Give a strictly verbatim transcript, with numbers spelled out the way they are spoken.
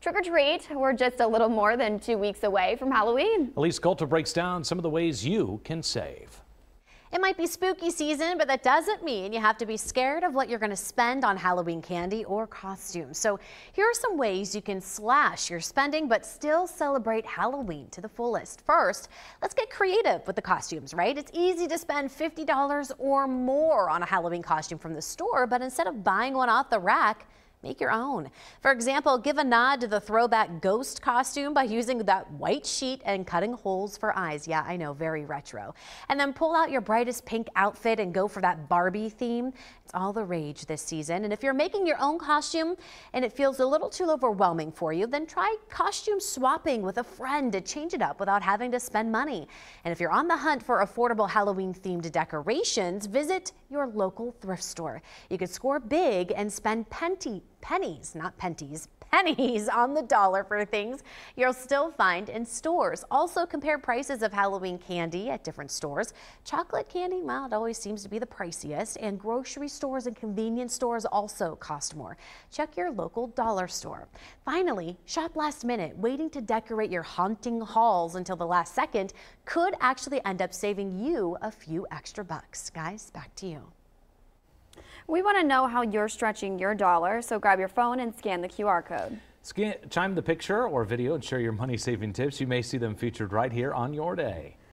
Trick or treat, we're just a little more than two weeks away from Halloween. Elyse Coulter breaks down some of the ways you can save. It might be spooky season, but that doesn't mean you have to be scared of what you're going to spend on Halloween candy or costumes. So here are some ways you can slash your spending but still celebrate Halloween to the fullest. First, let's get creative with the costumes, right? It's easy to spend fifty dollars or more on a Halloween costume from the store, but instead of buying one off the rack, make your own. For example, give a nod to the throwback ghost costume by using that white sheet and cutting holes for eyes. Yeah, I know, very retro. And then pull out your brightest pink outfit and go for that Barbie theme. It's all the rage this season. And if you're making your own costume and it feels a little too overwhelming for you, then try costume swapping with a friend to change it up without having to spend money. And if you're on the hunt for affordable Halloween themed decorations, visit your local thrift store. You could score big and spend pennies. Pennies, not penties, pennies on the dollar for things you'll still find in stores. Also, compare prices of Halloween candy at different stores. Chocolate candy, well, it always seems to be the priciest, and grocery stores and convenience stores also cost more. Check your local dollar store. Finally, shop last minute. Waiting to decorate your haunting halls until the last second could actually end up saving you a few extra bucks. Guys, back to you. We want to know how you're stretching your dollar, so grab your phone and scan the Q R code. Scan, chime the picture or video and share your money-saving tips. You may see them featured right here on Your Day.